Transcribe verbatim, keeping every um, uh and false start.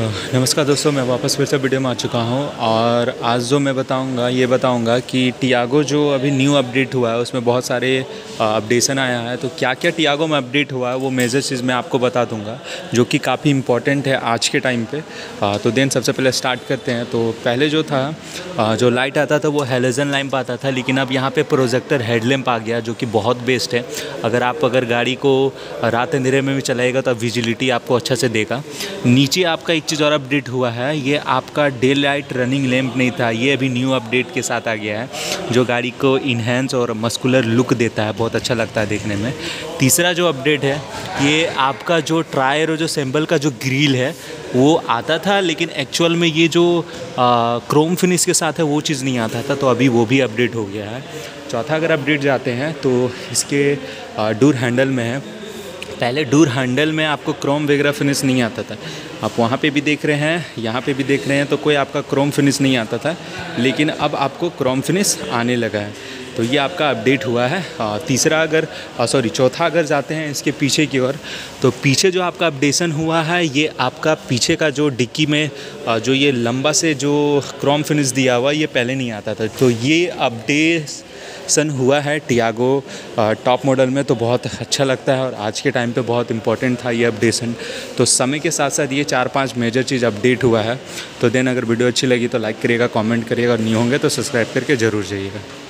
नमस्कार दोस्तों, मैं वापस फिर से वीडियो में आ चुका हूं और आज जो मैं बताऊंगा ये बताऊंगा कि टियागो जो अभी न्यू अपडेट हुआ है उसमें बहुत सारे अपडेशन आया है। तो क्या क्या टियागो में अपडेट हुआ है वो मेजर चीज़ मैं आपको बता दूंगा जो कि काफ़ी इम्पॉर्टेंट है आज के टाइम पे। आ, तो देन सबसे पहले स्टार्ट करते हैं। तो पहले जो था आ, जो लाइट आता था वो हेलोजन लैंप आता था, लेकिन अब यहाँ पर प्रोजेक्टर हेडलैम्प आ गया जो कि बहुत बेस्ट है। अगर आप अगर गाड़ी को रात अंधेरे में भी चलाएगा तो विजिबिलिटी आपको अच्छा से देगा। नीचे आपका चीज़ और अपडेट हुआ है, ये आपका डे लाइट रनिंग लैम्प नहीं था, ये अभी न्यू अपडेट के साथ आ गया है जो गाड़ी को इन्हेंस और मस्कुलर लुक देता है, बहुत अच्छा लगता है देखने में। तीसरा जो अपडेट है ये आपका जो ट्रायर और जो सिंबल का जो ग्रिल है वो आता था, लेकिन एक्चुअल में ये जो आ, क्रोम फिनिश के साथ है वो चीज़ नहीं आता था, तो अभी वो भी अपडेट हो गया है। चौथा अगर अपडेट जाते हैं तो इसके आ, डोर हैंडल में है, पहले डोर हैंडल में आपको क्रोम वगैरह फिनिश नहीं आता था। आप वहाँ पे भी देख रहे हैं, यहाँ पे भी देख रहे हैं, तो कोई आपका क्रोम फिनिश नहीं आता था, लेकिन अब आपको क्रोम फिनिश आने लगा है। तो ये आपका अपडेट हुआ है। तीसरा अगर सॉरी चौथा अगर जाते हैं इसके पीछे की ओर, तो पीछे जो आपका अपडेशन हुआ है ये आपका पीछे का जो डिक्की में जो ये लंबा से जो क्रोम फिनिश दिया हुआ ये पहले नहीं आता था, तो ये अपडेट सन हुआ है टियागो टॉप मॉडल में, तो बहुत अच्छा लगता है और आज के टाइम पे बहुत इंपॉर्टेंट था ये अपडेशन। तो समय के साथ साथ ये चार पांच मेजर चीज़ अपडेट हुआ है। तो देन अगर वीडियो अच्छी लगी तो लाइक करिएगा, कमेंट करिएगा और न्यू होंगे तो सब्सक्राइब करके ज़रूर जाइएगा।